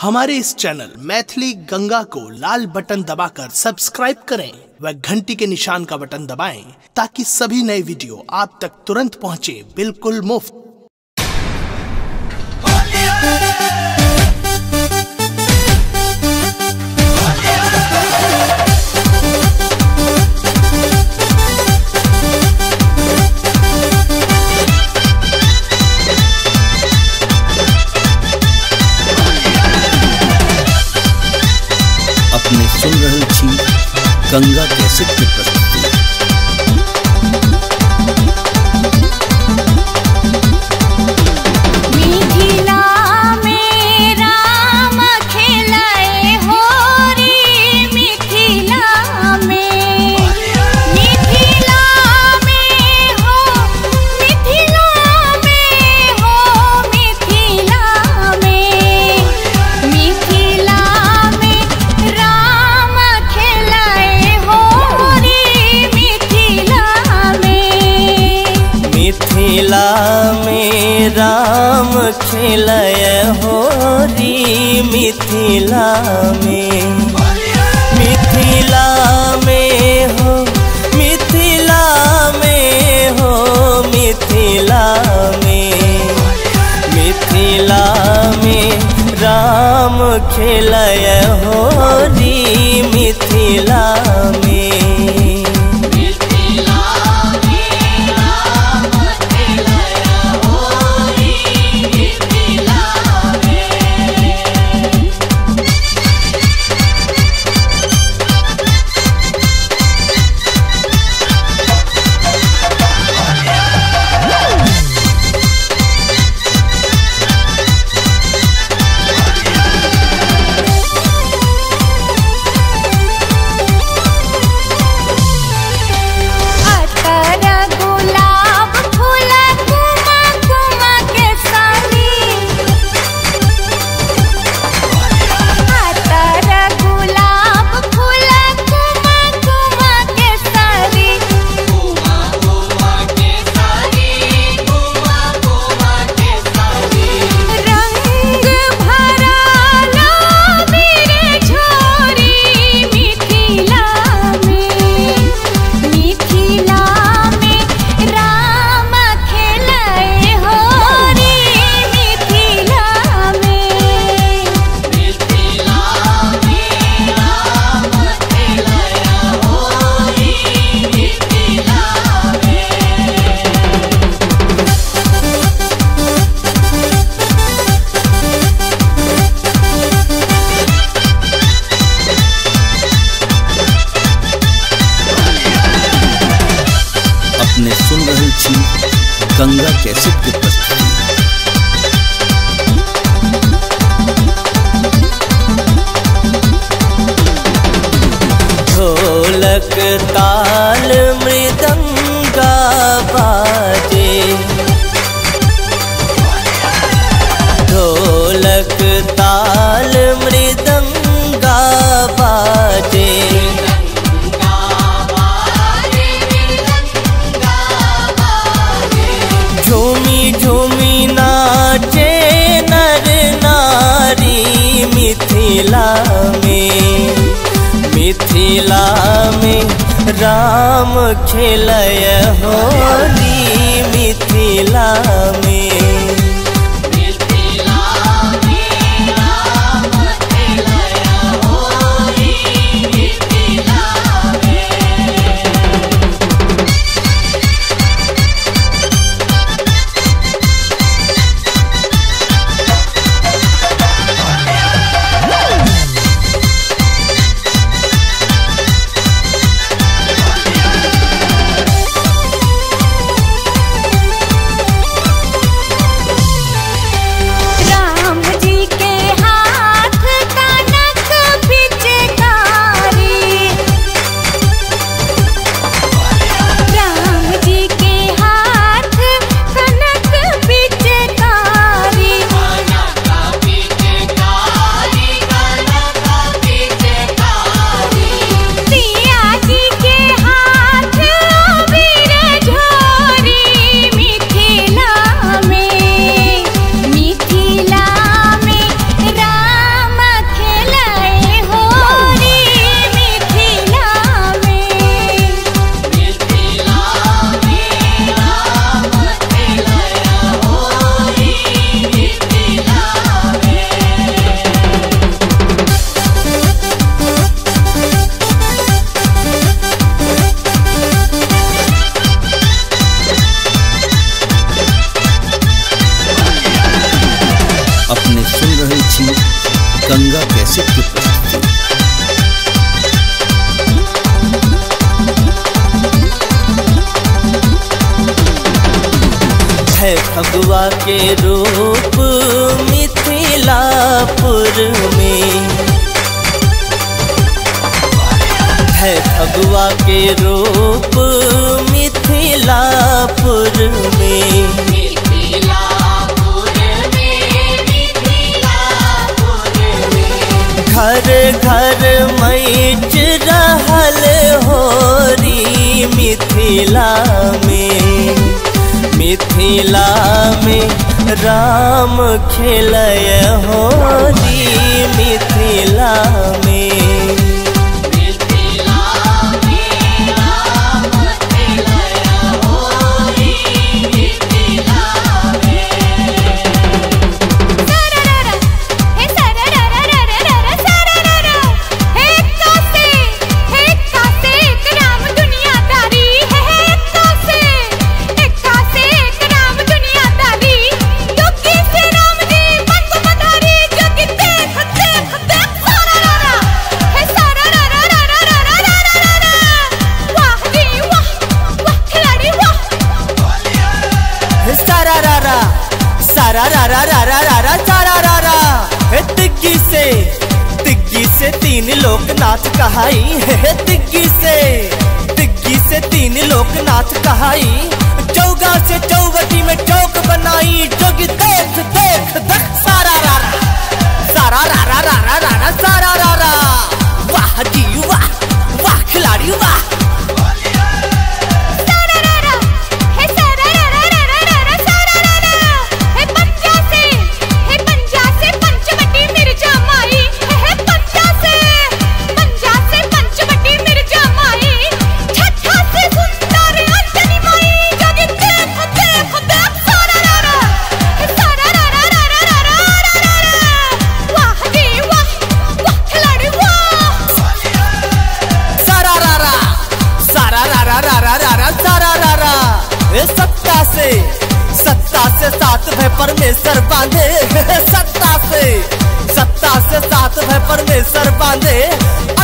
हमारे इस चैनल मैथिली गंगा को लाल बटन दबाकर सब्सक्राइब करें व घंटी के निशान का बटन दबाएं ताकि सभी नए वीडियो आप तक तुरंत पहुंचे बिल्कुल मुफ्त। अपने सुन रहे छी गंगा के सिद्ध प्रस्तुति। मिथिला में राम खेलय होरी मिथिला में, मिथिला में हो, मिथिला में हो, मिथिला में, मिथिला में राम खेलय होरी मिथिला में। ने सुन रही छी गंगा कैसे की प्रस्तुति। ढोलक ताल मृदंगा बाजे, ढोलक ताल मृदंगा बाजे, मिथिला में राम खेलय होली मिथिला में। गंगा कैसे है फगुआ के रूप मिथिलापुर में, है फगुआ के रूप मिथिलापुर में। घर घर मच रहल होरी मिथिला में राम खेलय होरी मिथिला में। तीन लोक नाच कहाई है दिग्गी से तीन लोक नाच कहाई। चौगा से चौवटी में चौक बनाई, जोगी देख देख देख सारा रारा सारा रारा रारा रारा सारा रारा। वाह जी वाह, वाह खिलाड़ी वाह। सत्ता से साथ भय परमेश्वर बांधे, सत्ता से साथ भय परमेश्वर बांधे।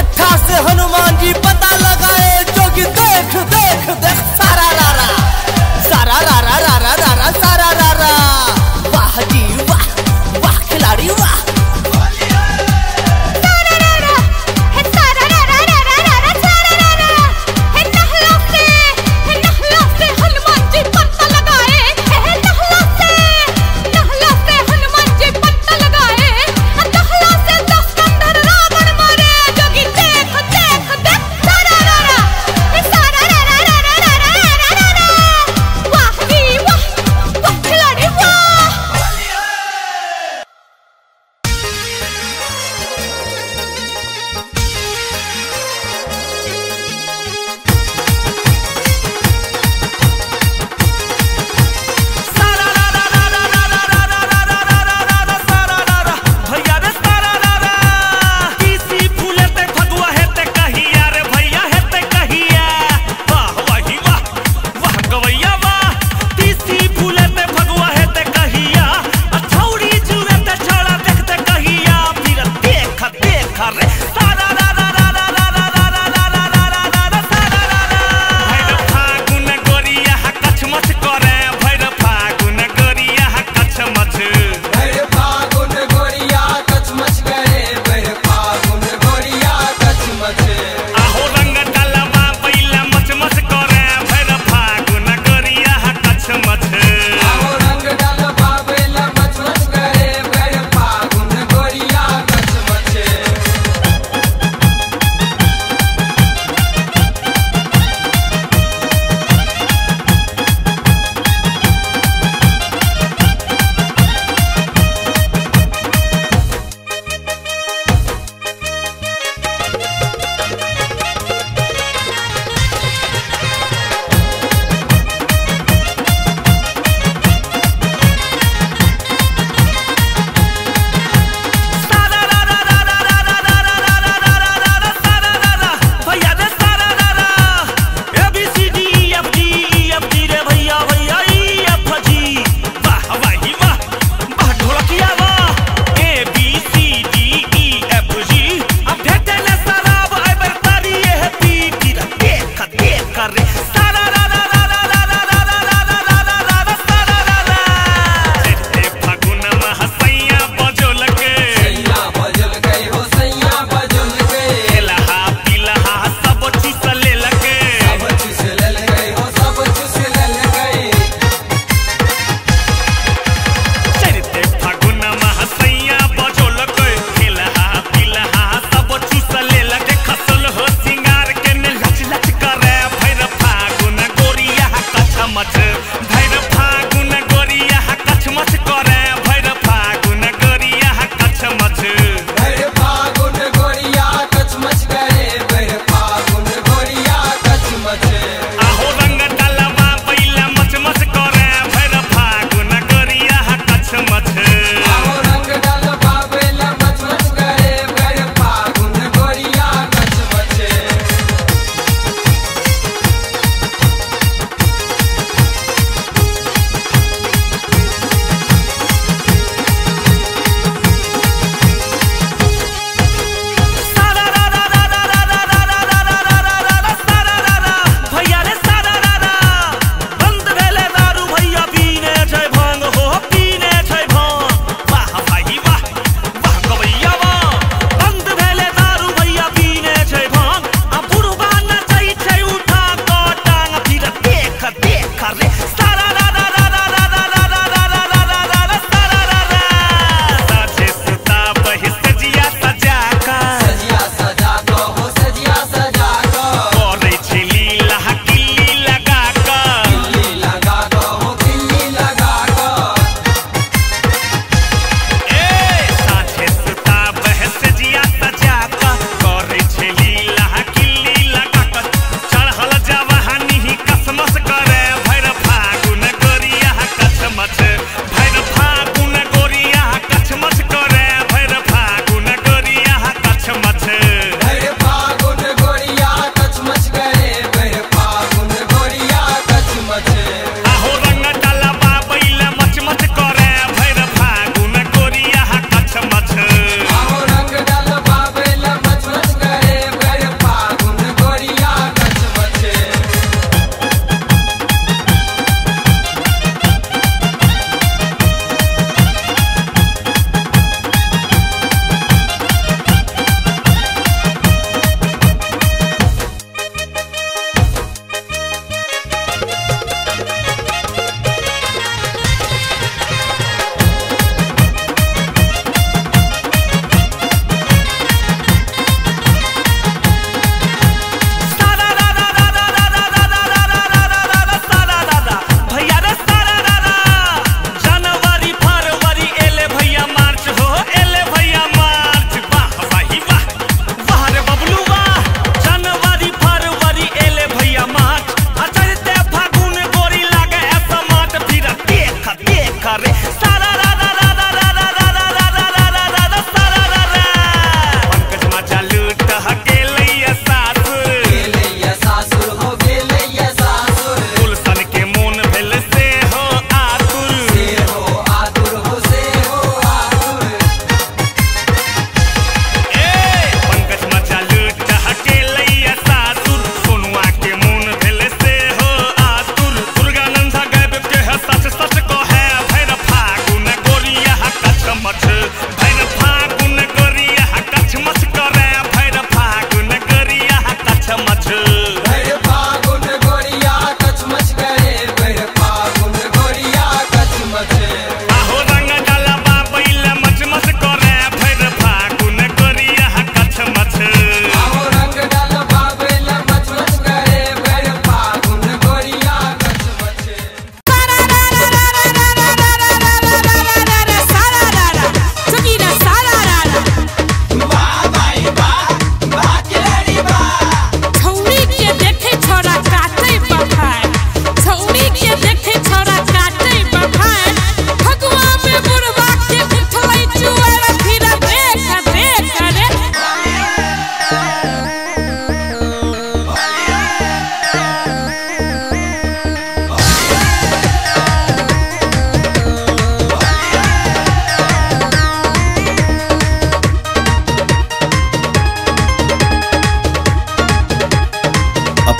8 से हनुमान जी पता लगाए, जोगी देख देख देख सारा रारा रारा रारा सारा रारा। वाह जी वाह, वाह खिलाड़ी वाह।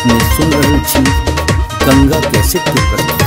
में सुन रहे छी गंगा कैसे तू करती।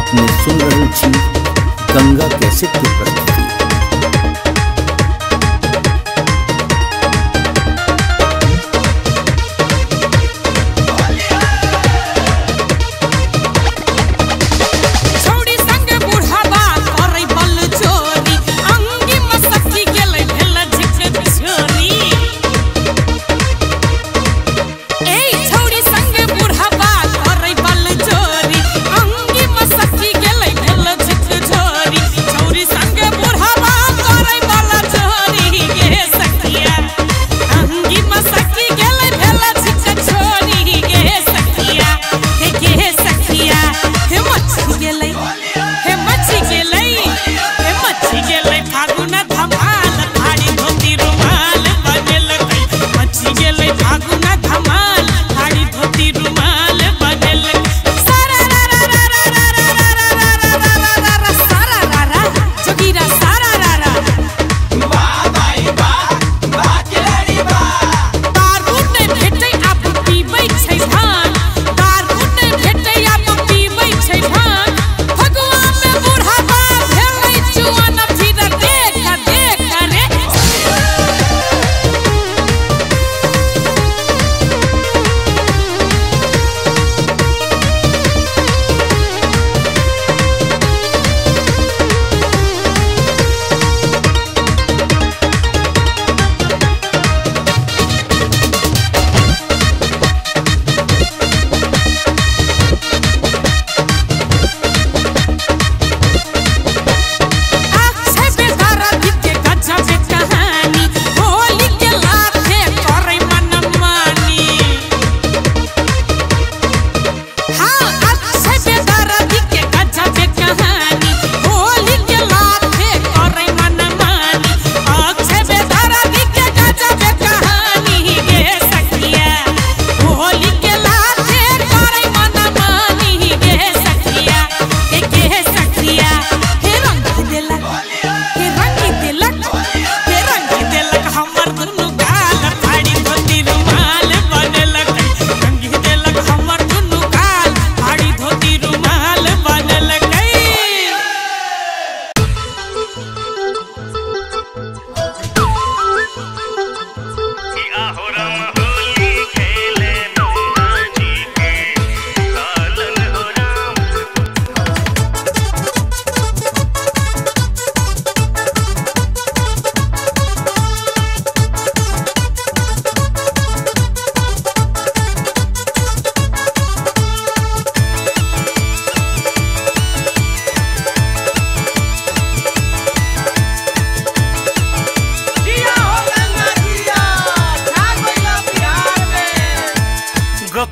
अपने सुन रहे छी गंगा कैसे तू करती।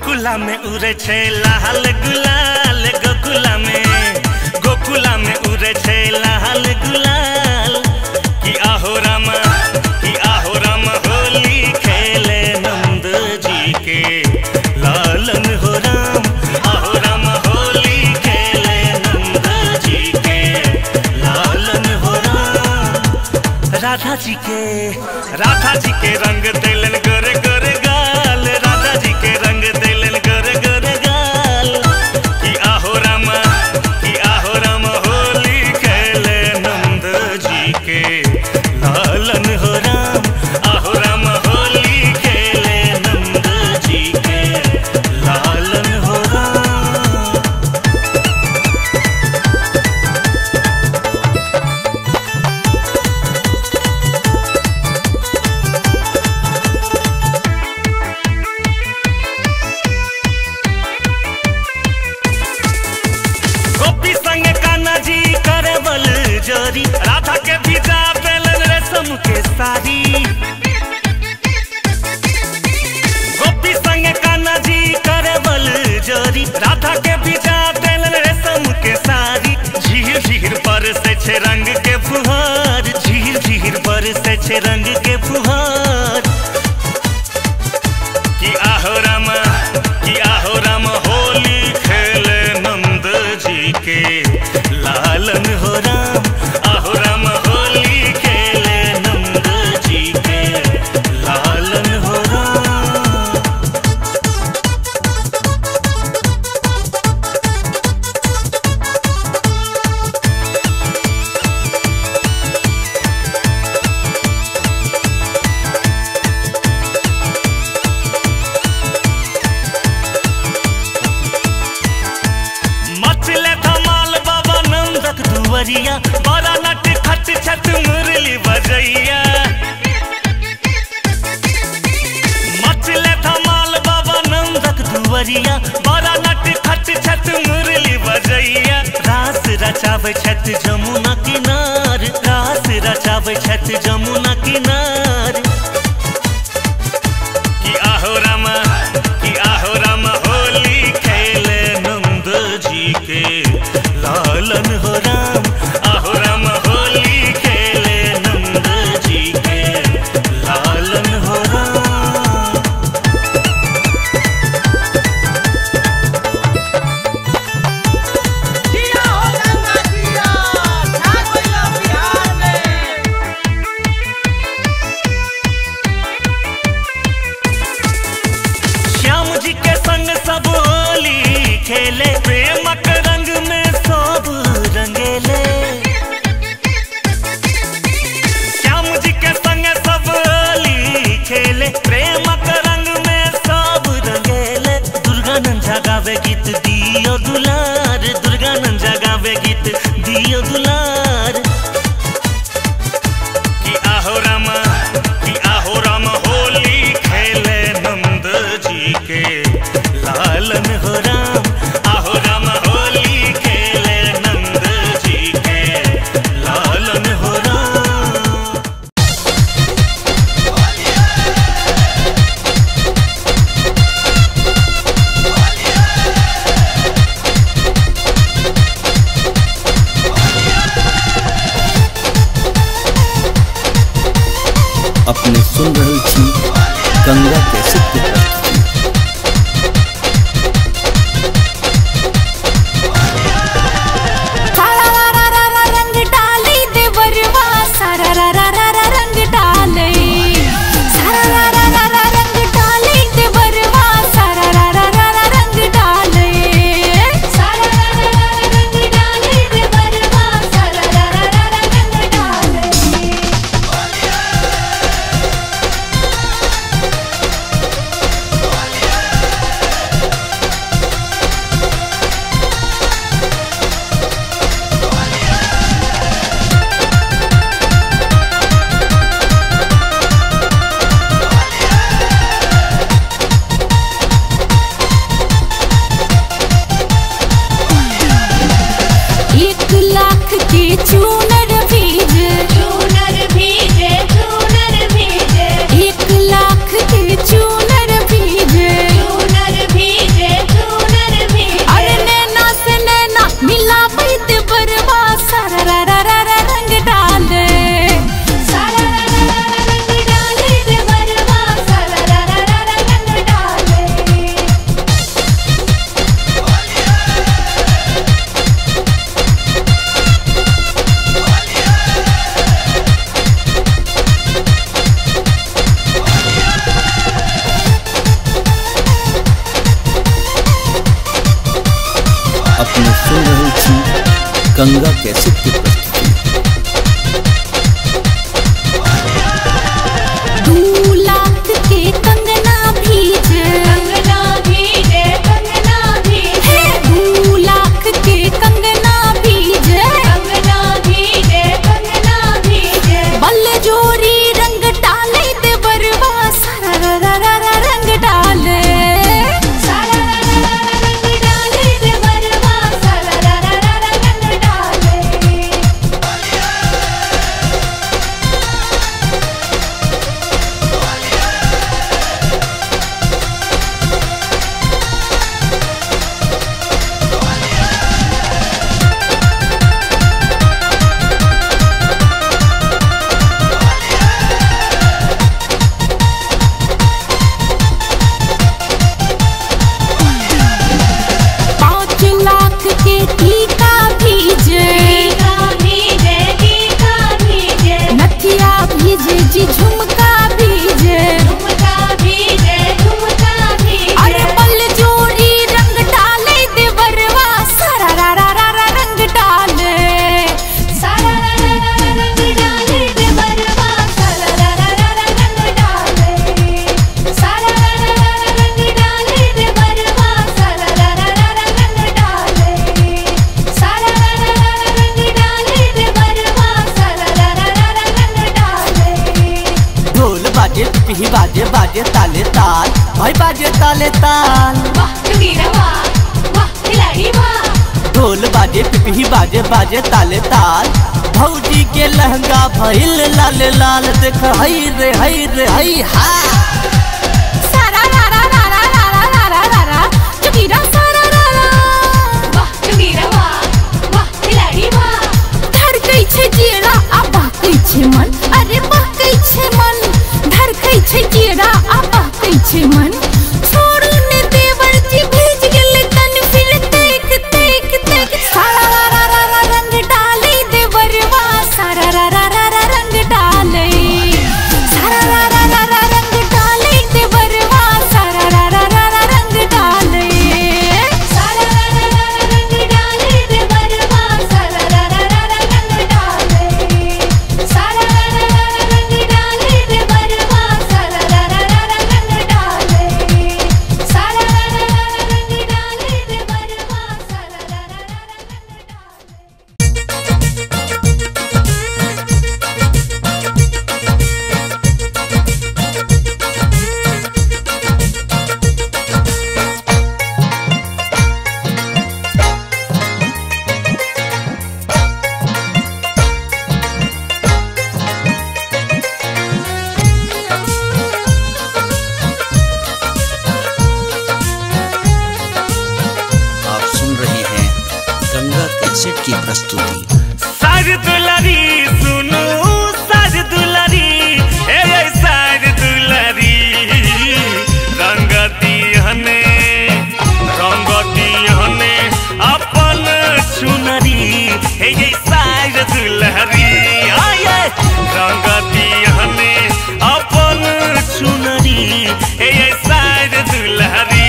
गोकुला में उड़े छे लाल गुलाल, गोकुला में उड़े छे लाल गुलाल। की आहो रामा होली खेले नंद जी के लालन हो राम, आहो रामा होली खेले नंद जी के लालन हो राम। राधा जी के रंग देलन गोरे गोरे गाल, राधा जी के रंग देलन गोरे गोरे गाल। की आहो रामा होली खेले नंद जी के लालन हो राम, आहो रामा होली खेले नंद जी के लालन हो राम। गोपी संग कान्हा जी करवल जोरी, राधा के भिजा पेलन रेशम के साड़ी। गोपी संग कान्हा जी करवल जोरी, राधा के भिजा पेलन रेशम के साड़ी। झीर झीर बरसे छे रंग के फुहार, झीर झीर बरसे छे रंग के फुहार। की आहो रामा होली खेले नंद जी के लालन हो राम, आहो रामा होली खेले नंद जी के लालन हो राम। मचले धमाल बाबा नंदक दुवरिया, बड़ा नट खट छट मुरली बजैया। मचले धमाल बाबा नंदक दुवरिया, बड़ा नट खट छट मुरली बजैया। रास रचाबै छत जमुना किनार, रास रचाबै छत जमुना किनार। की आहो रामा होली खेले नंद जी के लालन हो राम, आहो रामा होली खेले नंद जी के लालन हो राम। जिया हो गंगा जिया, छा गइला बिहार में। श्याम जी के संग सब होली खेले, प्रेमक रंग में सब रंगेले। श्याम जी के संग सब होली खेले, प्रेमक रंग में सब रंगेले। दुर्गानंद झा गावे गीत दियो दुलार, दुर्गानंद झा गावे गीत दियो दुलार। की आहो रामा होली खेले नंद जी के लालन हो राम, आहो गंगा कैसे बाजे बाजे ताले ताल भाई बाजे ताले ताल वाह वाह खिलाड़ी वाह ढोल बाजे पिपही बाजे बाजे ताले ताल भौजी के लहंगा भइल लाल लाल देख हई रे हई हा सारा रा रा रा रा रा रा रा रा रा चुकीरा सारा रा रा वाह चुकीरा वाह वाह खिलाड़ी वाह धड़कै छै जीड़ा आ बाकै छै मन अरे बाकै छै मन धड़कै छै जीड़ा आ बाकै छै मन छोड़ू ने देवर जी भेज गेल तन फिर देख देख देख सारा रा रा रा रा रंग डाले देवरवा सारा रा रा रा रा रंग डाले सारा रा रा रा रा रंग डाले देवरवा सारा रा रा रा रा रंग डाले सारा रा रा रा रा रंग डाले देवरवा सारा रा रा रा रा रंग डाले सारा रा रा रा रा रंग डाले देवरवा सारा रा रा रा रा रंग डाले सारा रा रा रा रा रंग डाले देवरवा सारा रा रा रा रंग डाले। की प्रस्तुति साज दुलारी सुनो साज दुलारी ए साज दुलारी रंगती हने अपन चुनरी हे ये साज दुलारी आए रंगती हने अपन चुनरी हे ये साज दुलारी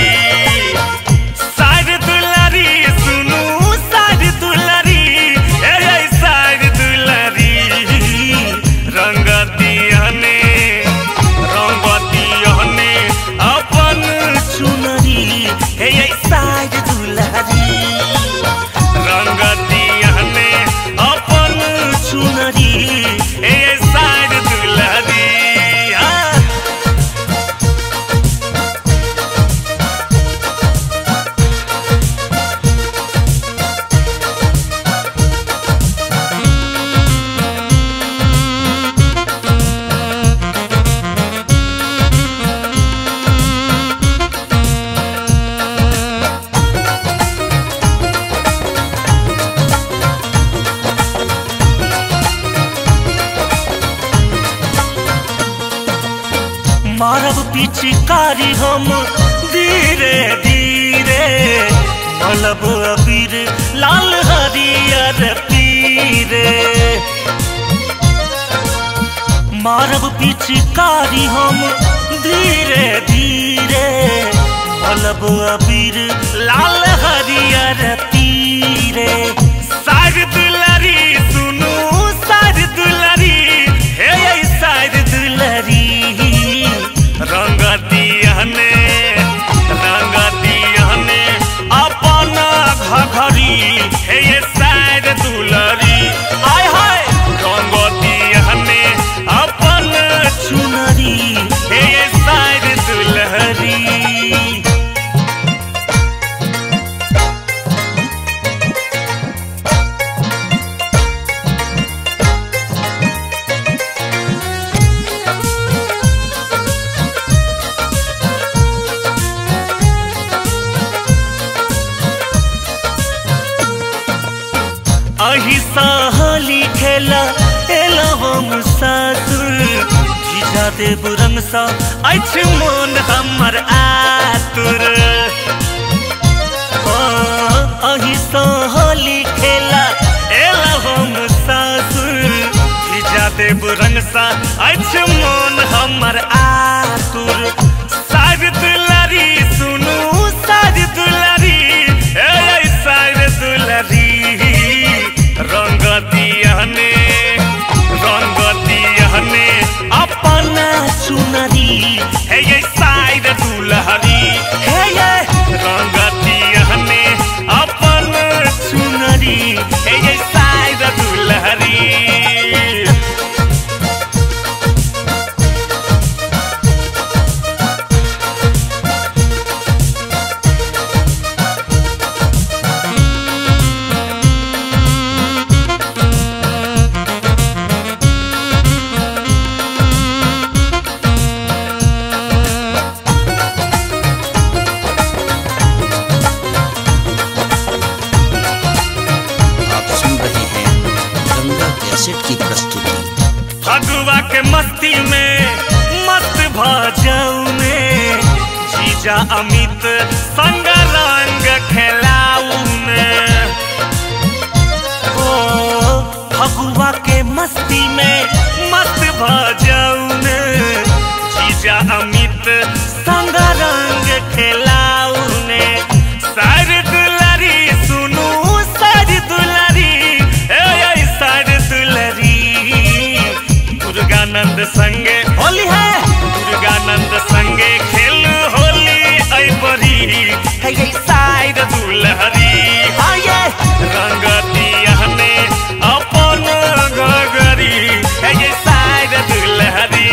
मारब पिचकारी हम धीरे धीरे मलब अबीर लाल हरियर पीरे मारब पिचकारी हम धीरे धीरे मलब अबीर लाल हरियर पीरे साग साहली खेला एला हम सातुर जीजा दे बुरंग सा अछि मन हमर आतुर अहि साहली खेला एला हम सातुर जीजा दे बुरंग सा अछि मन हमर आतुर सारी दुलारी सुनू सारी दुलारी ए सारी दुलारी रंगतियाने अपना सुनरी है ये साइड दुलहरी है ये रंगतियाने अपना सुनरी है ये साइड दुलहरी मस्ती में मत भाजाऊ में जीजा अमित संग रंग खेलाऊ में ओ फगुआ के मस्ती में मत भाजाऊ में जीजा अमित संग रंग खेलाऊ ने सारी दुलारी सुनू सारी दुलारी ए सारी दुलारी दुर्गानंद संगे होली है दुर्गानंद संगे खेल होली आई बरी है ये साइड दुलहरी आये रंगतिया ने अपन गगरी है ये साइड दुलहरी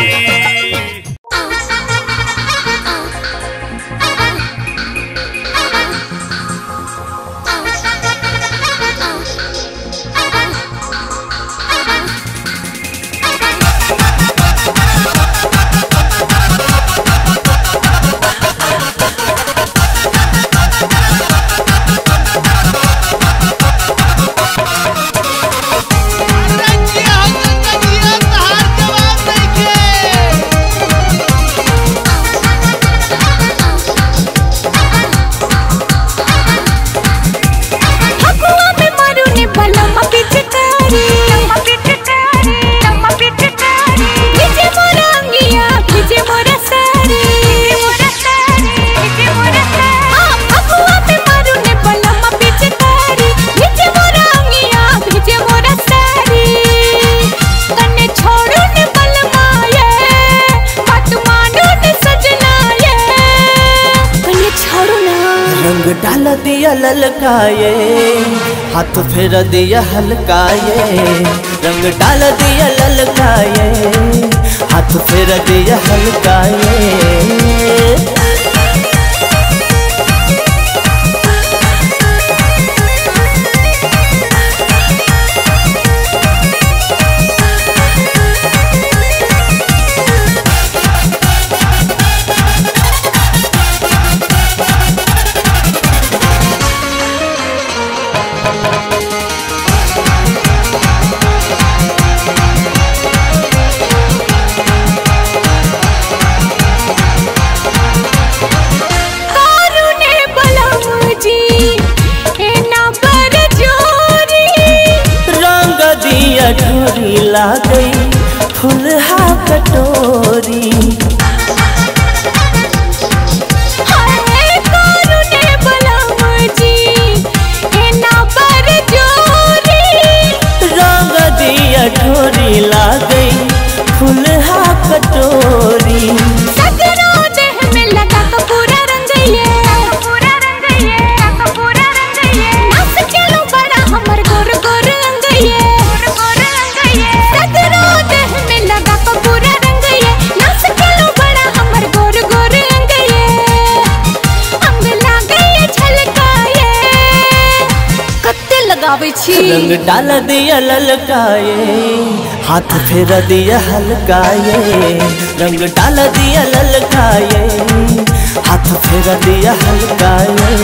ललकाए हाथ फेर दिया हलकाए रंग डाल दिया ललकाए हाथ फेर दिया हलकाए फुलहा कटोरी हाय करुणे बलम जी एना पर जोरी रंग दिया ढोरी ला गई फुलहा कटोरी सजरो देह में लगा के पूरा रंगइए पूरा रंगइए का पूरा रंगइए नाच के लो बड़ा हमर गोर गोर रंगइए रंग डाल दिया ललकाए हाथ फेर दिया हलकाए रंग डाल दिया ललकाए हाथ फेर दिया हलकाए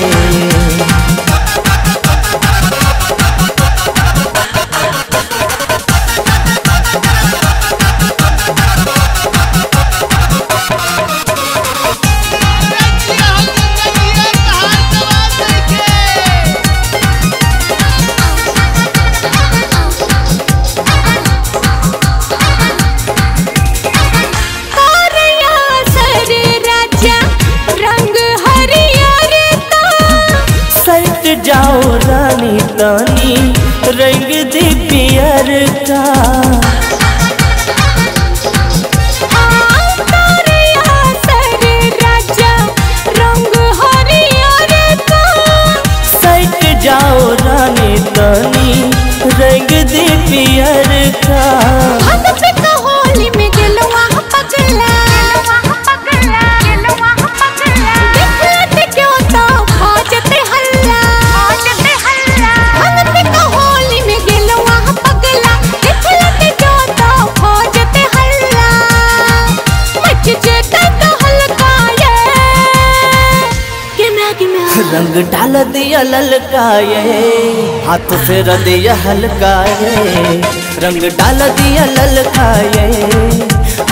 तनी रंग दे प्यार का सक जाओ रानी तनी रंग दे प्यार का। रंग डाल दिया ललकाए हाथ फेर दिया हलकाए रंग डाल दिया ललकाए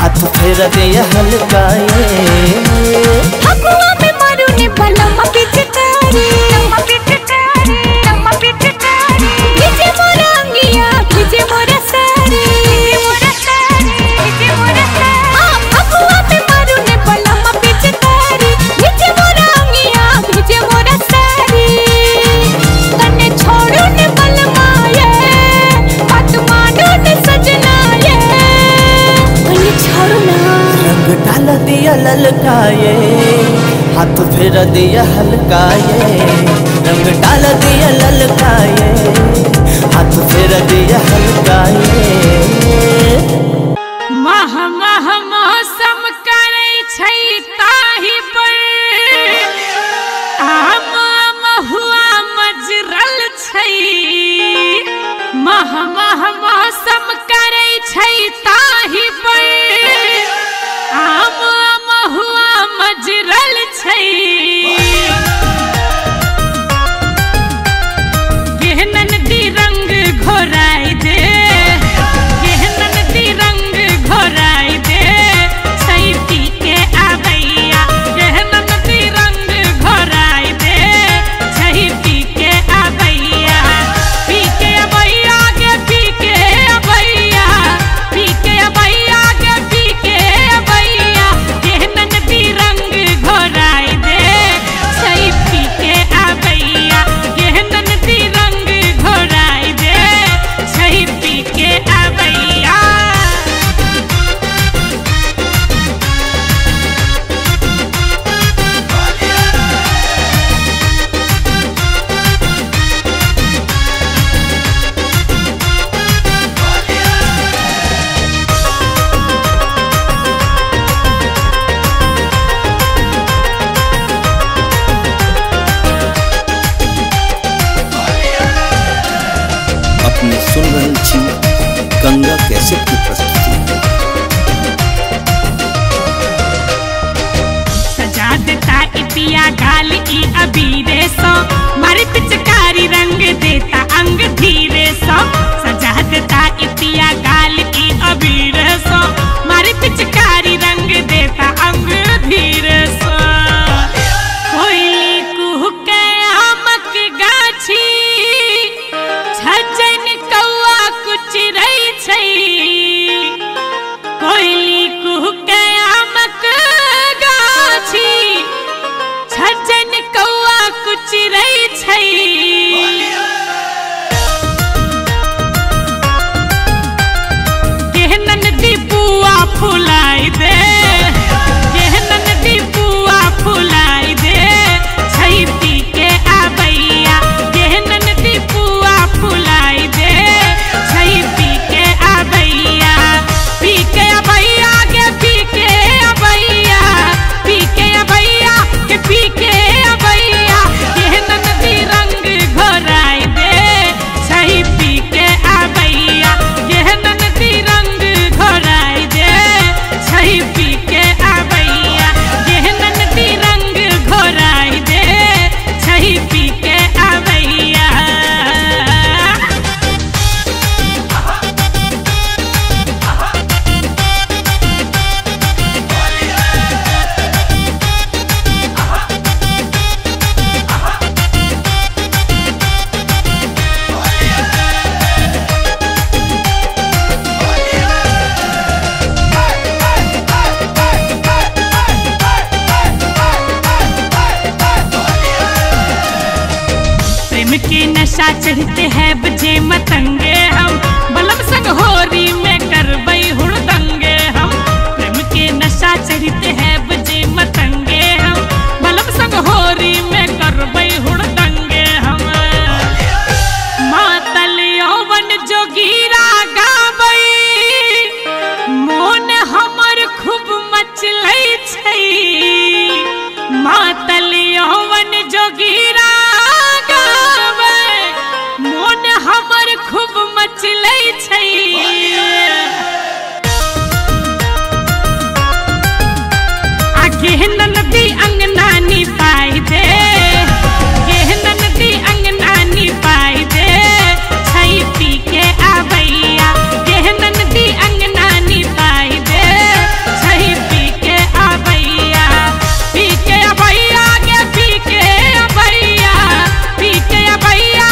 हाथ फेर दिया हलकाए ललकाए हाथ फेर दिया हलकाए रंग डाल दिया ललकाए हाथ फेर दिया हलकाए। मह मह मौसम करे छै ताही पर आमा महुआ मजरल छै मह मह मौसम करे छै ताही पर आमा हुआ मजरल छै केहनन दी रंग घोराई दे केहनन दी रंग घोराई दे सैती के आबैया केहनन दी रंग घोराई दे सैती के आबैया पी के आबैया गंगा कैसे की प्रस्तुति सजा देता पिया गाल की अबीरे सो मारे पिचकारी रंग देता अंग धीरे सो सजा देता पिया गाल की अबीरे सो मारे पिचकारी रंग देता अंग धीरे सो चिड़ै छै। नशा चढ़ते है बजे मतंगे हम बलम संग होरी में करबई हुड़दंगे हम प्रेम के नशा चढ़ते है बजे मतंगे हम बलम संग होरी में करबई हुड़दंगे हम। मातली यौवन जोगीरा गाबई मोन हमर खूब मचलई छै मातली यौवन जोगीरा खूब मचलै छै। आगे नदी अंगना निपाई दे आगे नदी अंगना निपाई दे छै पी के आबैया आगे नदी अंगना निपाई दे छै पी के आबैया के पी के आबैया के पी के आबैया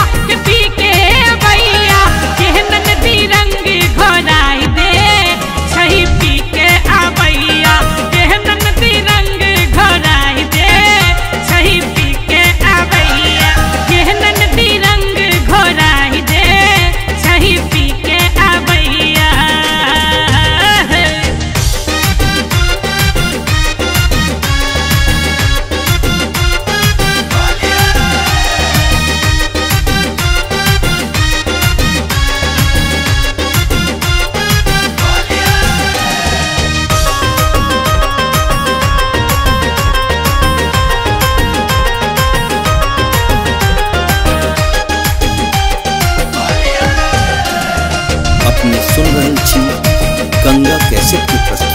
गंगा कैसे की प्रस्तुति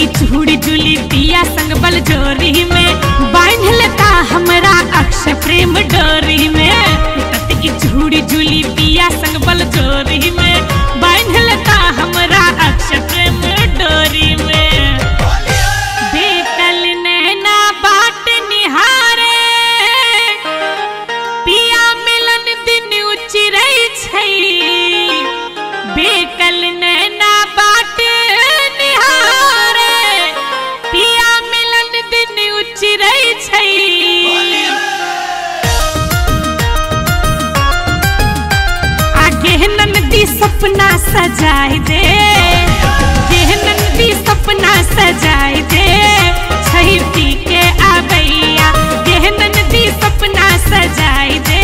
टूटती जुली दिया संग बल जोरी में बांध लेता हमारा अक्षय प्रेम डोरी में टूटती झूड़ी जुली दिया संग बल जोरी में बांध लेता हमारा अक्षय प्रेम डोरी में। देखल नैना बाट निहारे पिया मिलन दिन चिरै छै बेकल नैना बाट निहारे पिया मिलन दिन उचिरै छै। आगे नंदी सपना सजाय दे आगे नंदी सपना सजाय दे छै पी के आबैया आगे नंदी सपना सजाय दे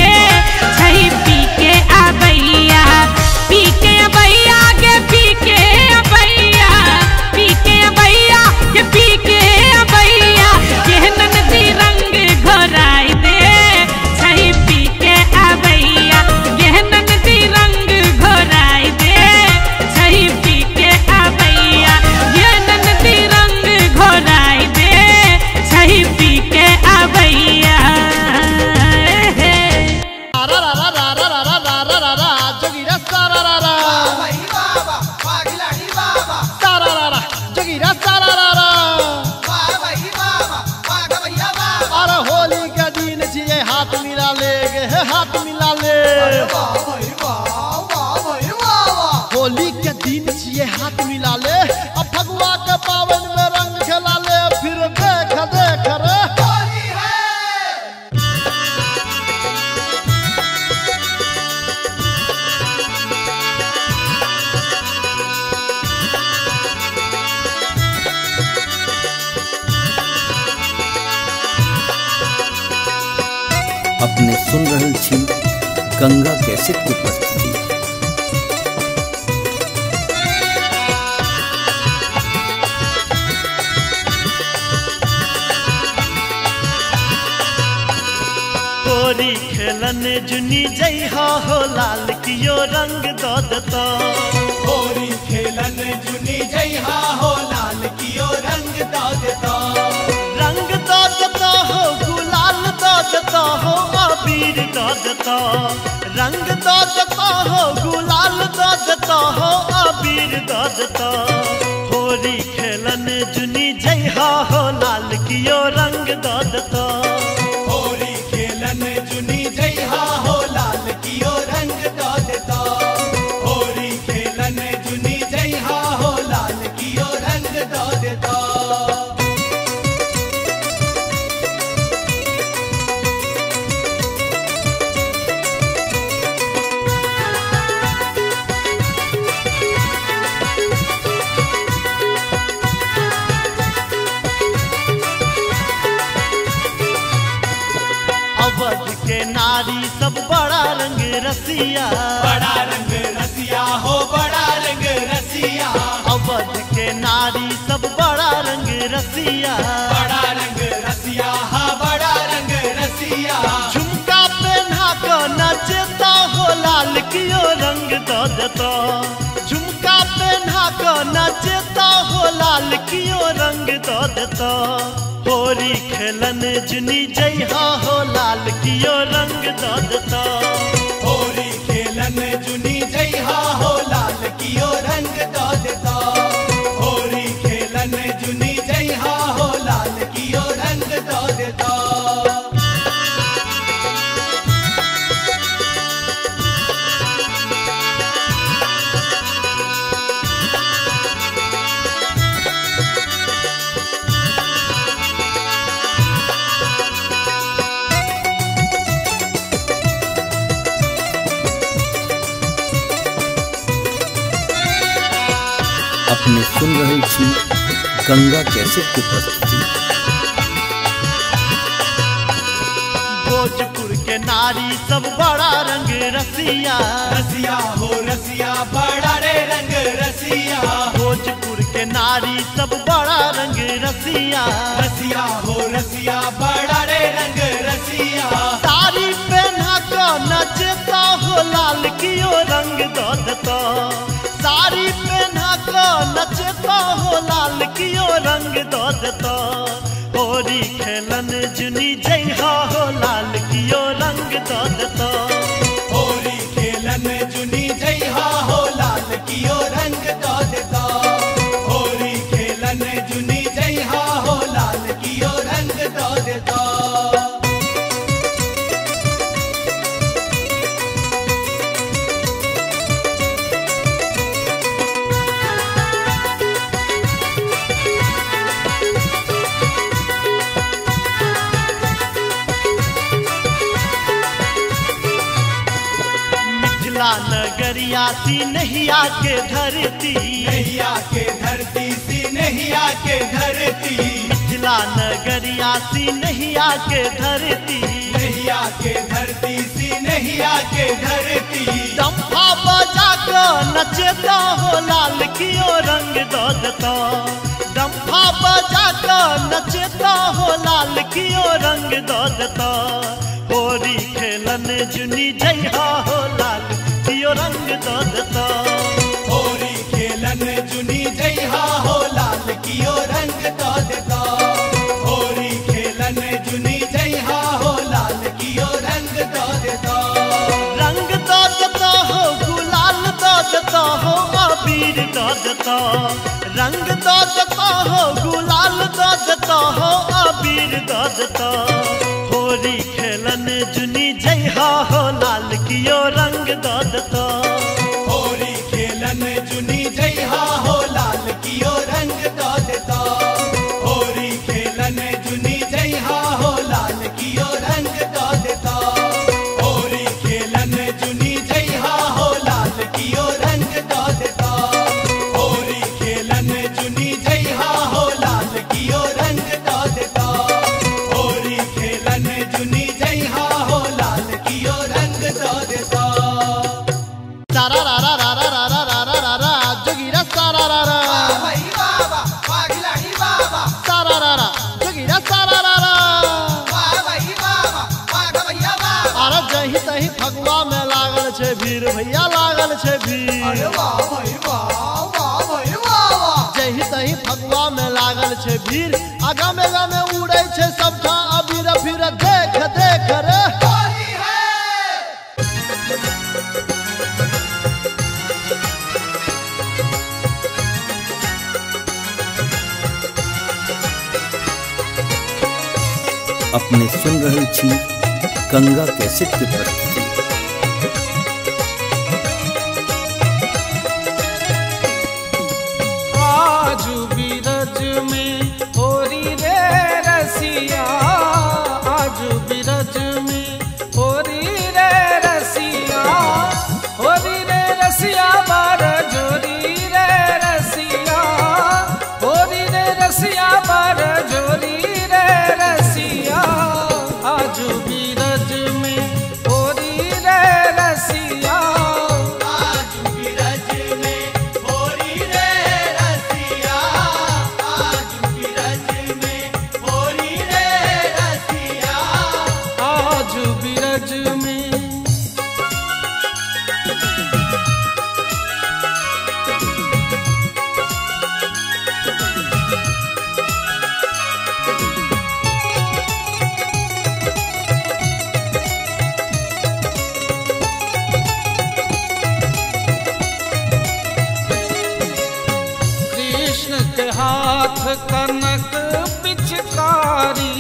अपने सुन रहल छी गंगा कैसे की प्रस्तुति। तोरी खेलन जुनी जइहा हो लाल कियो रंग ददता तोरी खेलन जुनी जइहा हो लाल कियो रंग ददता रंग ददता हो गुलाल ददता हो अबीर ददता रंग ददता हो गुलाल ददता हो अबीर ददता तोरी खेलन जुनी जइहा हो लाल कियो रंग ददता नारी सब बड़ा रंग रसिया, बड़ा रंग रसिया हो, बड़ा रंग रसिया। अवध के नारी सब बड़ा रंग रसिया, बड़ा रंग रसिया, हाँ बड़ा रंग रसिया। झुमका पहना को नचता हो लाल कियो रंग दो देता, झुमका पहना को नचता हो लाल कियो रंग दो देता। होरी खेलन जुनी जइहा हो लाल कियो रंग दो देता, होरी खेलन जुनी जइहा हो लाल कियो रंग दो देता, होरी खेलन जुनी जइहा हो लाल कियो रंग दो देता। अपने सुन रही छी गंगा कैसे की प्रस्तुति। भोजपुर के नारी सब बड़ा रंग रसिया, रसिया हो रसिया, बड़ा रे रंग रसिया। भोजपुर के नारी सब बड़ा रंग रसिया, रसिया हो रसिया, बड़ा रे रंग रसिया। साड़ी पहना को नचता हो लाल कियो रंग दो देता, साड़ी पहना को नचता हो लाल कियो रंग दो देता। होरी खेलन जुनी जइहा हो लाल कियो रंग दो देता, होरी खेलन जुनी जइहा हो लाल कियो रंग दो देता, होरी खेलन जुनी जइहा हो लाल कियो रंग दो देता। नगरिया सी नहिया के धरती, नहिया के धरती सी नहिया के धरती। मिथिला नगरिया सी नहिया के धरती, नहिया के धरती सी नहिया के धरती। डम्फा बजा को नचता हो लाल कियो रंग दो देता, डम्फा बजा को नचता हो लाल कियो रंग दो देता। होरी खेलन जुनी जइहा हो लाल कियो रंग दो देता, होरी खेलन जुनी जइहा हो लाल कियो रंग दो देता, होरी खेलन जुनी जइहा हो लाल कियो रंग दो देता। रंग दो देता हो गुलाल दो देता हो अबीर दो देता, रंग दो देता हो गुलाल दो देता हो अबीर दो देता। होरी खेलन जुनी जइहा हो लाल कियो रंग दो देता, होरी खेलन जुनी जइहा हो लाल कियो रंग दो देता, होरी खेलन जुनी जइहा हो लाल कियो रंग दो देता, होरी खेलन जुनी जइहा हो लाल कियो रंग दो देता, होरी खेलन जुनी जइहा हो लाल कियो रंग दो देता, होरी खेलन जुनी जइहा हो लाल कियो रंग दो देता। रा रा रा रा रा रा रा रा रा रा जोगिरा सारा रा रा भाई बाबा पागलाड़ी बाबा सारा रा रा जोगिरा सारा रा रा भाई बाबा पागल भैया बाबा। अरे जही तही फगुआ में लागल छे भीड़ भैया, लागल छे भीड़। अरे वाह भाई वाह भाई वाह। जही तही फगुआ में लागल छे भीड़, आगा मेला में उड़ै छे सब ठा अबीर फिर देख देख रे। अपने सुन रहे छी गंगा कैसे की प्रस्तुति। आज बिरज में होरी रे रसिया, आज बिरज में होरी रे रसिया, होरी रे रसिया बार जोरी रे रसिया, होरी रे रसिया बार जोरी रे रसिया। आज बिरज में हाथ कनक पिचकारी,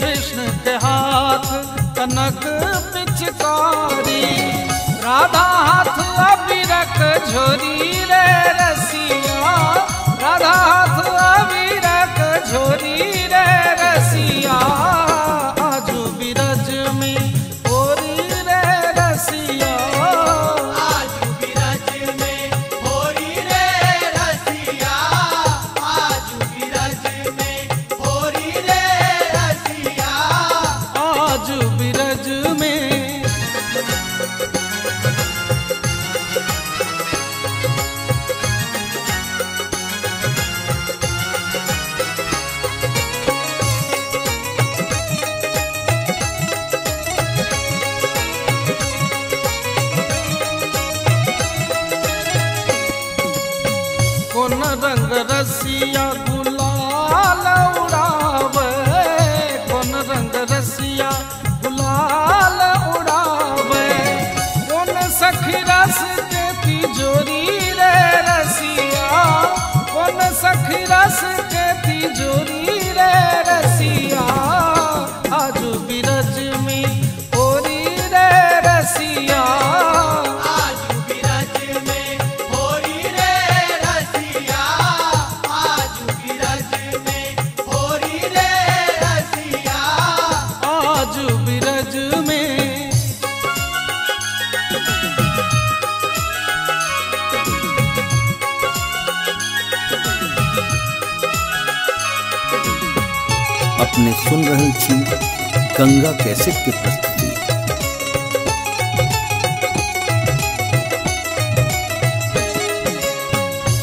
कृष्ण के हाथ कनक पिचकारी, राधा हाथ अबीरक झोरी रे रसिया, राधा हाथ अबीरक झोरी रे रसिया, आजू बिरज में होरी रे रसिया, आजू बिरज में होरी रे रसिया, आजू बिरज में होरी रे रसिया, आजू बिरज में। कोन रंग रसिया गुलाल उड़ावे, कोन रंग रसिया गुलाल उड़ावे, कोन सखी रस देती जोरी रे रसिया, कोन सखी रस देती जोरी रे रसिया, आजू बिरज में होरी रे रसिया, अपने सुन रहल छी गंगा कैसेट के प्रस्तुति।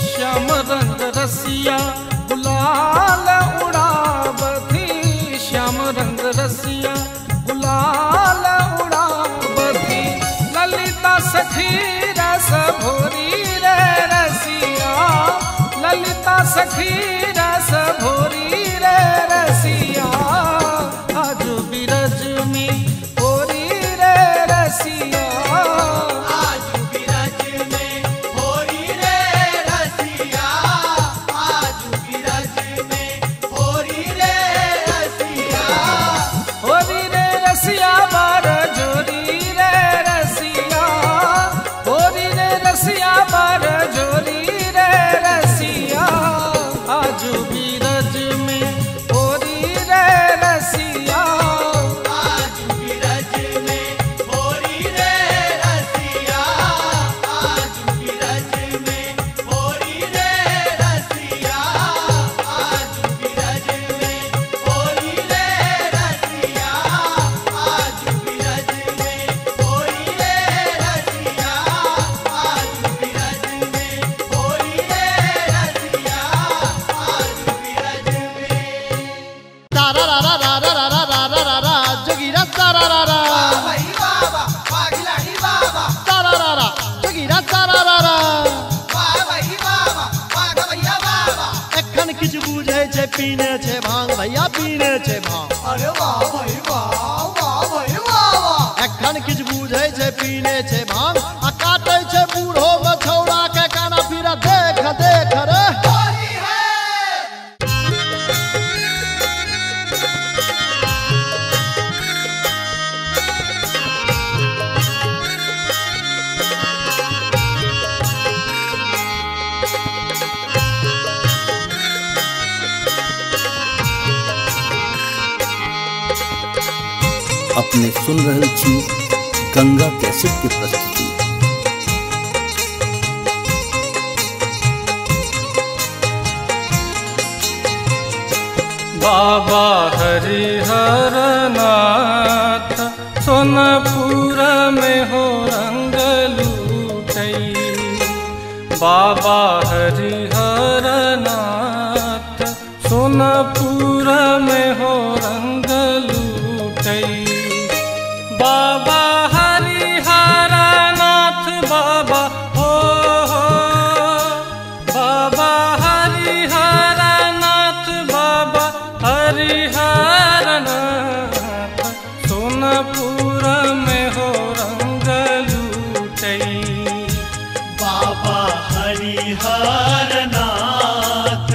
श्याम रंग रसिया गुलाल उड़ावती, श्याम रंग रसिया गुलाल उड़ावती, ललिता सखी रस भोरी रे रसिया, ललिता सखी रस भोरी रे रसिया, आजू बिरज में होरी रे रसिया, आजू बिरज में होरी रे रसिया, आजू बिरज में होरी रे रसिया, होरी रे रसिया बार जोरी रे रसिया, होरी रे रसिया बार जोरी रे रसिया, आजू बिरज में पीने छे भांग भैया, पीने छे भांग, अरे वाह भाई वाह, वाह भाई वाह, एखन किछ बुझे छे पीने छे भांग, आ काटे छे बूढ़ो मछौड़ा के काना फिरा, देख देख रे होरी अपने सुन रहल छी गंगा कैसेट के प्रस्तुति। बाबा हरिहरनाथ सोनपुरा में हो रंग लूटई, बाबा हरिहरनाथ सोनपुरा में हो रंग लूटई, बाबा हरिहरनाथ बाबा हो, बाबा हरिहरनाथ बाबा हरिहरनाथ सोनपुर में हो रंग लूटई, बाबा हरिहरनाथ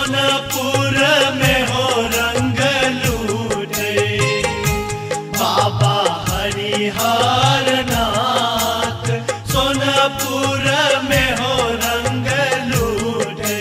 सोनपुर में हो रंग लूटे बाबा हरिहर नाथ। सोनपुर में हो रंग लूटे।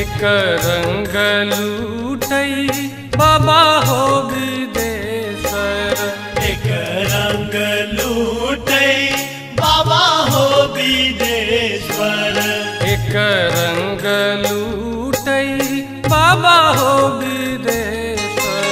एक रंग लूटई बाबा हो विदेशर। एक रंग लूटई बाबा हो विदेशर। एक रंग लूटई बाबा हो विदेशर।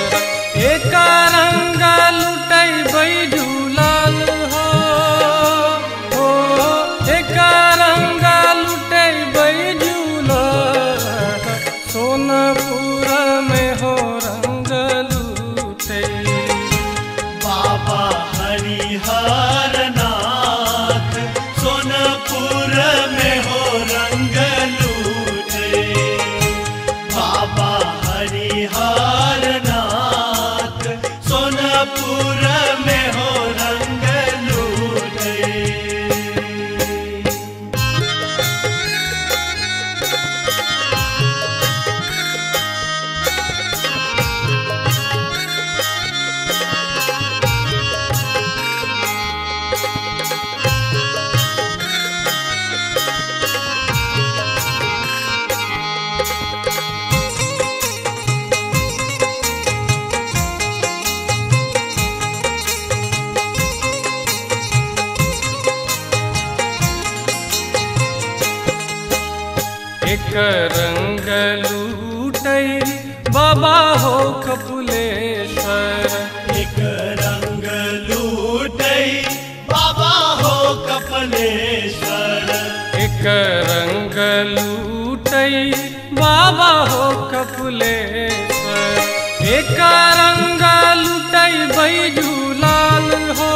एक रंग लूटई भई झूलाल हो।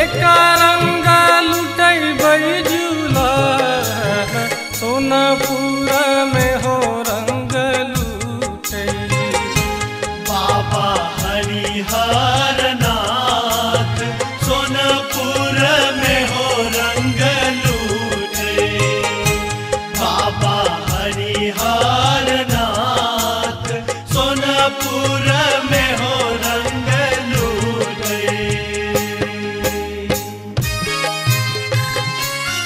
एक रंग लूटई भई झूलाल। सोनपुर में हो रंग लूटे बाबा हरिहर नाथ। सोनपुर में हो रंग लूटे बाबा हरिहर नाथ। सोनपुर में हो रंग लूटे। एक रंग लूटई बाबा हो कपुलेश्वर। एक रंग लूटई बाबा हो कपुलेश्वर। एक रंग लूटई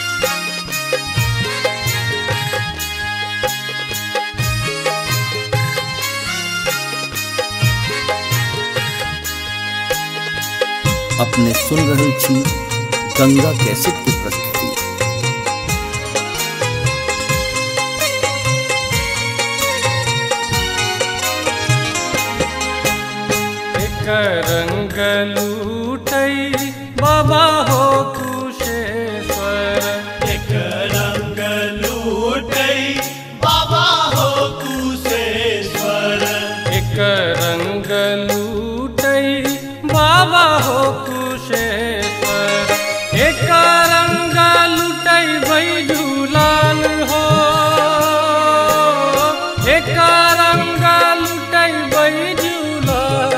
बाबा हो कपुलेश्वर। एक रंग लूटई भई झूलाल हो। एक रंग लूटई भई झूलाल। सोनपुर में हो रंग लूटे बाबा हरिहर नाथ। सोनपुर में हो रंग लूटे बाबा हरिहर नाथ। सोनपुर में हो रंग लूटे। अपने सुन रही थी गंगा कैसेट की प्रस्तुति। एक रंग लूटई बाबा हो कुशेश्वर। एक रंग लूटई बाबा हो कुशेश्वर। एक रंग लूटई बाबा हो कुशेश्वर। एक रंग लूटई भई झूलाल हो। एक रंग लूटई भई झूलाल।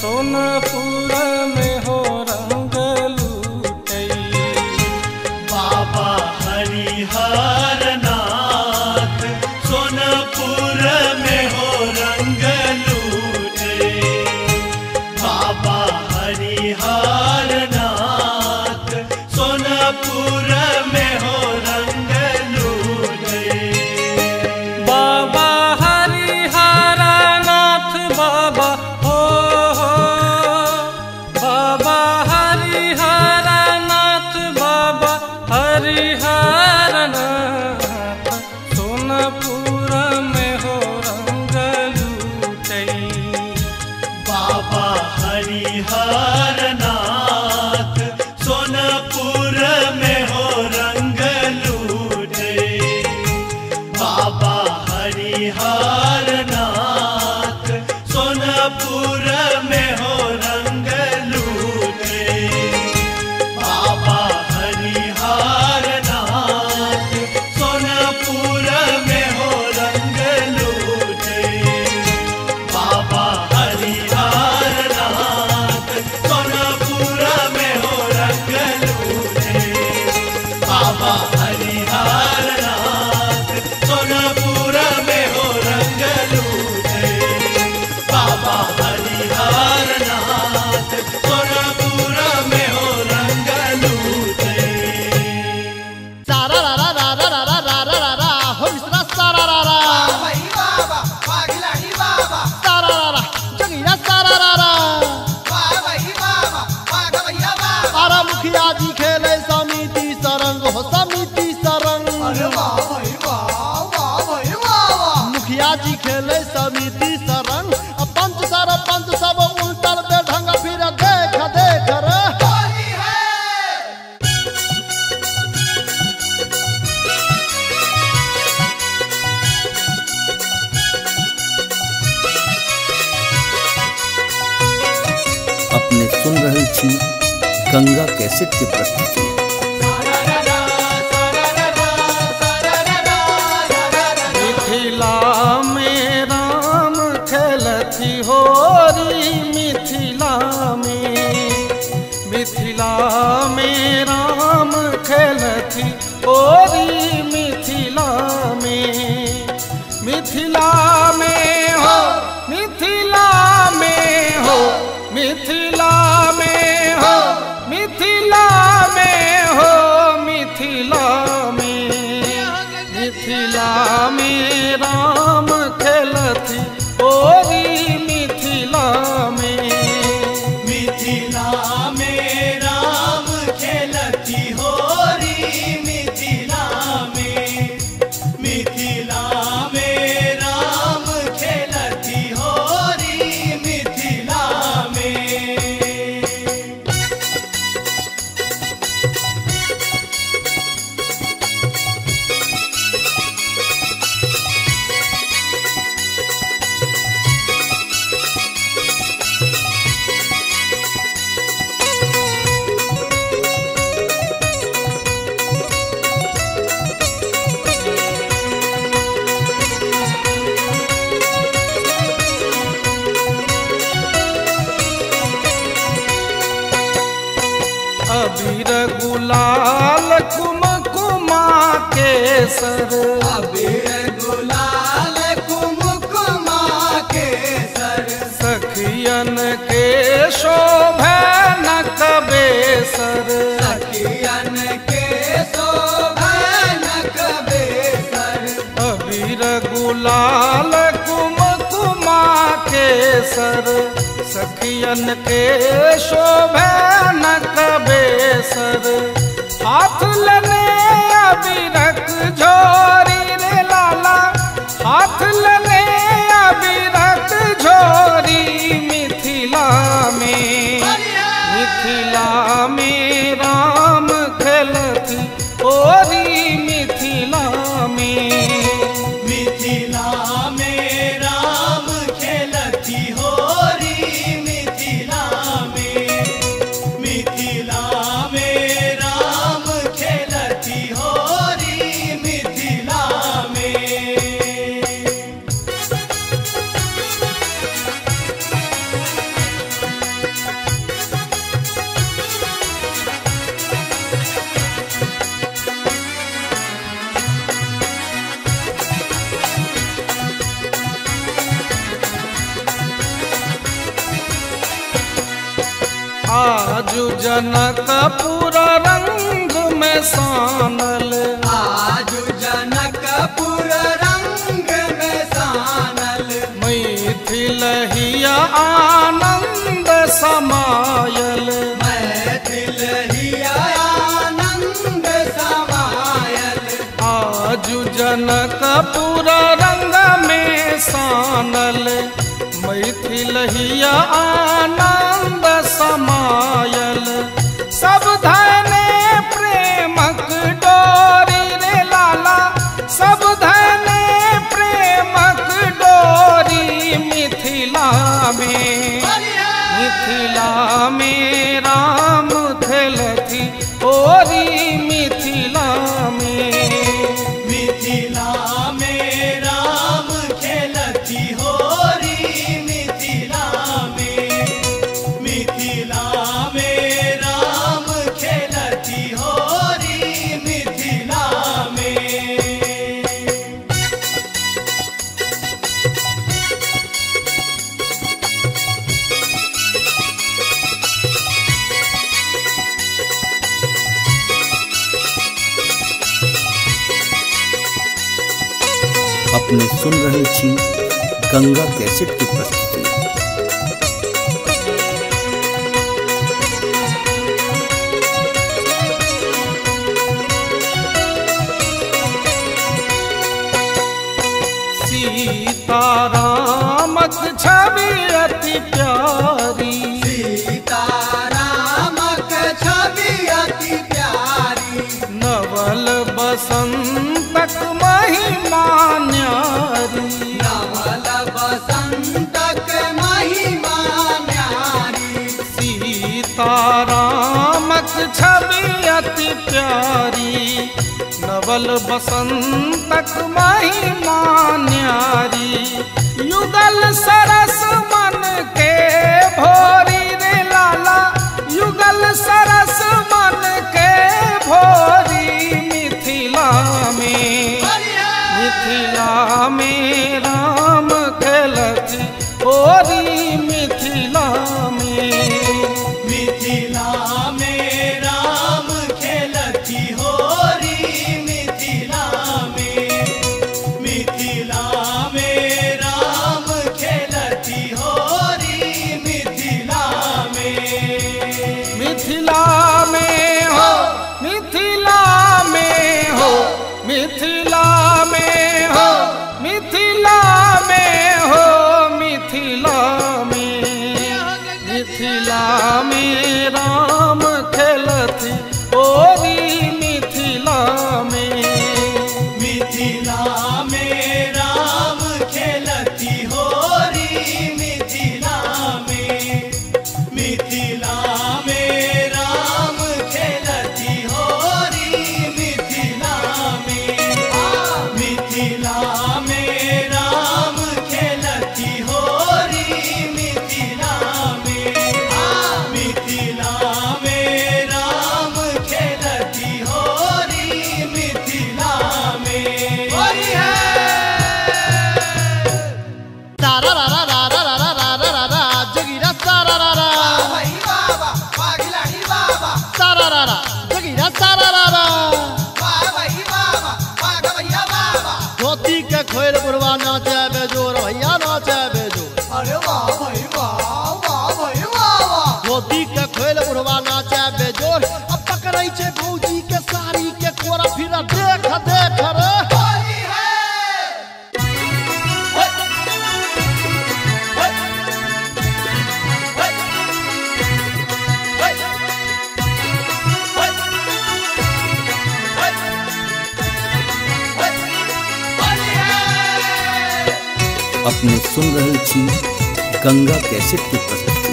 सोनपुर में हो रंग लूटई बाबा हरिहर नाथ। सोनपुर में हो रंग लूटई बाबा हरिहर। ले समिति सरंग पंच सब उल्टल दे ढंग फिर देख देख रे होली है। अपने सुन रही छी गंगा कैसेट के प्रस्तुति। सखियन के शोभे न कबे सर हाथ लने अबीरक झोरी रे लाला हाथ लने अबीरक झोरी मिथिला में राम खेलती ओरी मिथिला में जनकपुर रंग में सानल आज जनकपुर रंग में सानल मैथिलिया आनंद समायल मैथिलिया आनंद समायल आज जनकपुर रंग में सानल मैथिलिया आनंद समायल सब धने प्रेमक डोरी रे लाला सब धने प्रेमक डोरी मिथिला में राम खेलती ओरी मिथिला में सुन रहे छी गंगा कैसेट की प्रस्तुति। सीता सीतारामक छवि अति प्यारी, सीतारामक छवि अति प्यारी, नवल बसंतक महिमा न्यारी, नवल बसंतक महिमा न्यारी, सीतारामक छवि अति प्यारी, नवल बसंतक महिमा न्यारी, युगल सरस मन के भोरी रे लाला, युगल सरस मन के भोरी, मिथिला में राम खेलत होरी, मिथिला अपने सुन रहे थी गंगा कैसेट की प्रस्तुति।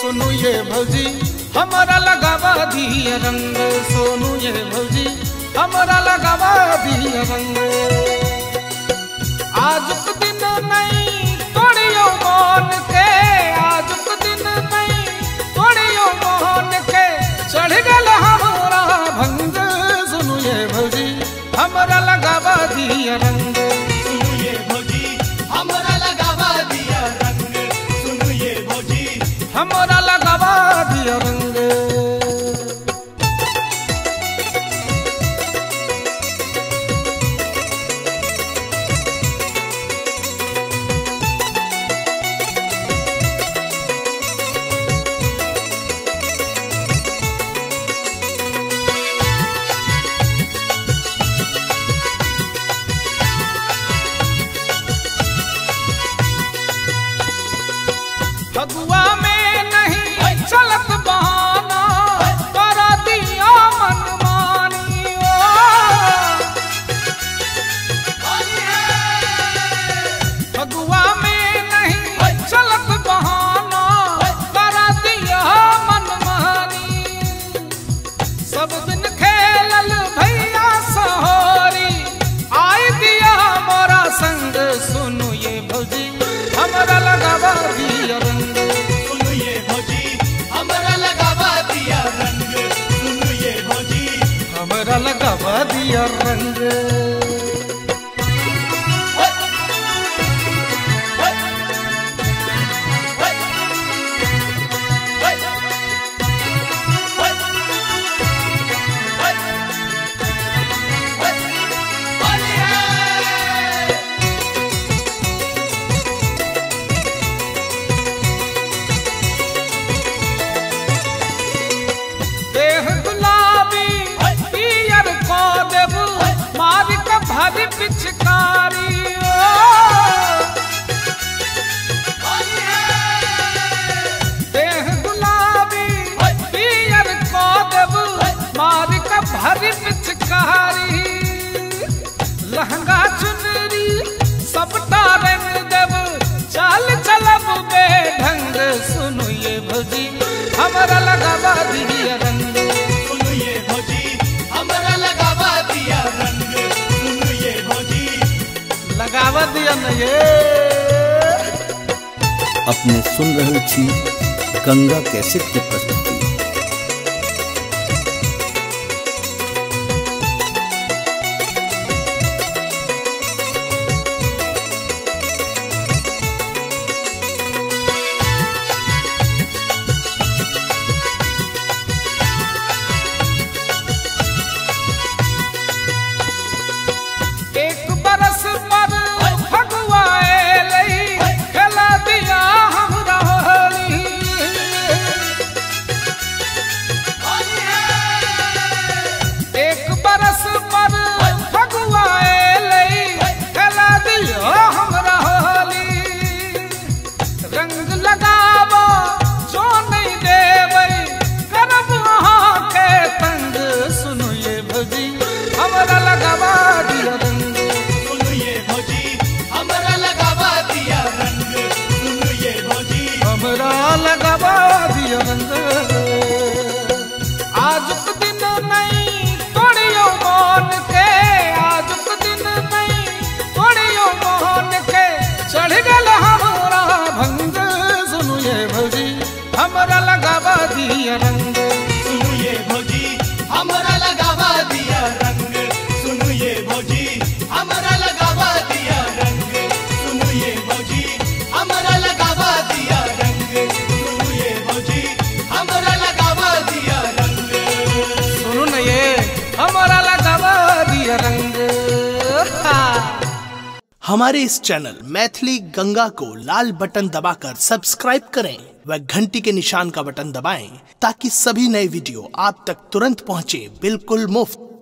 सुनु ये भौजी हमारा लगावा दिया रंग, सुनु ये भौजी हमारा लगावा दिया रंग, आज के दिन नहीं तोड़ियो मन के, आज के दिन नहीं तोड़ियो मन के, चढ़ गल हमारा भंग, सुनु ये भौजी हमारा लगावा दिया रंग, सुनु ये भौजी हमारा लगावा दिया रंग, सुनु ये भौजी हमारा लगावा दिया रंग। देह गुलाबी पीयर को देव मार लगावत ये अपने सुन रहल छी गंगा कैसे के प्रस्तुति। हमारे इस चैनल मैथिली गंगा को लाल बटन दबाकर सब्सक्राइब करें व घंटी के निशान का बटन दबाएं ताकि सभी नए वीडियो आप तक तुरंत पहुंचे बिल्कुल मुफ्त।